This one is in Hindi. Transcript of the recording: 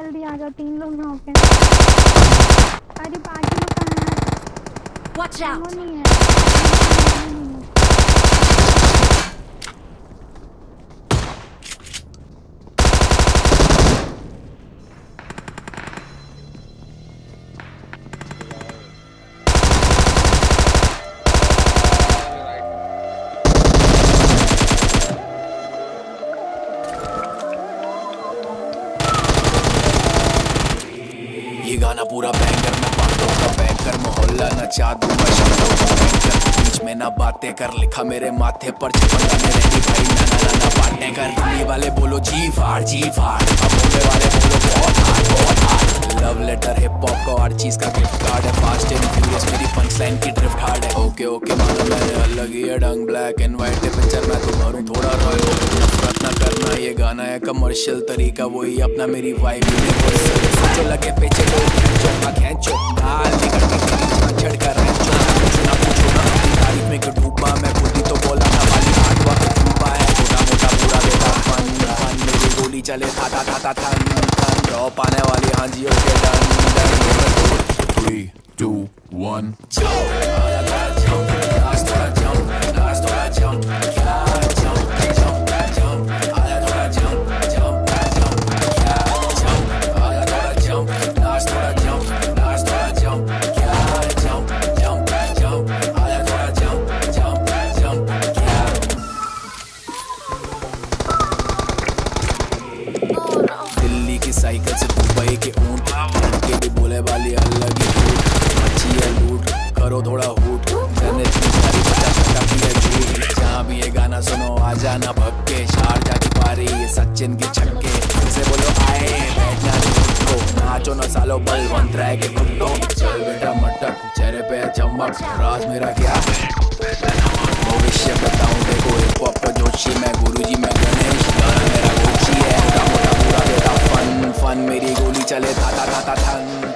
जल्दी आ जाओ, 3 लोग यहाँ पे। अरे पार्टी में कहाँ है? वो नहीं है। गाना पूरा बैंकर में बातों का बैंकर, मोहल्ला नचा दूंगा शब्दों का बैंकर। बीच में ना बातें कर, लिखा मेरे माथे पर चिपकाने रहती भाई। ना बातें कर, ये वाले बोलो जी फाड़, अब बोलने वाले बोलो बहुत hard. Love letter hip hop का हर चीज का गिफ्ट कार्ड है। फास्ट एंड फ्यूरियस मेरी पंच लाइन की ड्रिफ्ट हार्ड है। ओके ओके मानो मैंने अलग ही डंग, ब्लैक एंड व्हाइट पिक्चर मैं तुम्हारू थोड़ा रॉयल करना। ये गाना है कमर्शियल तरीका, वही अपना मेरी वाइब जो लगे पीछे खींचो बाल निकल कर चुना पूछो ना तारीख में क्यों डूबा मैं खुदी तो बोला ना वाली आठवा तो डूबा है छोटा मोटा पूरा देता फन फन मेरी गोली चले था था था था था ड्रॉप आने वाली। हाँ जी ओके डन डन 3 2 1 साइकिल से दुबई के ऊँट के भी बोले वाली अलग ही लूट, अच्छी है लूट करो थोड़ा हूट। मैंने इतनी सारी पता भी है झूठ, जहाँ भी ये गाना सुनो आ जाना भक्के। शारजा की पारी सचिन के छक्के, इसे बोलो आए बैठना को नाचो न सालो बलवंत राय के कुत्तों। चल बेटा मटक चेहरे पे चमक, राज मेरा क्या भविष्य बताऊँ देखो। हिप हॉप का जोशी मैं गुरुजी मैं गणेश, गाना मेरा गुरुजी है। फन मेरी गोली चले था था था था था।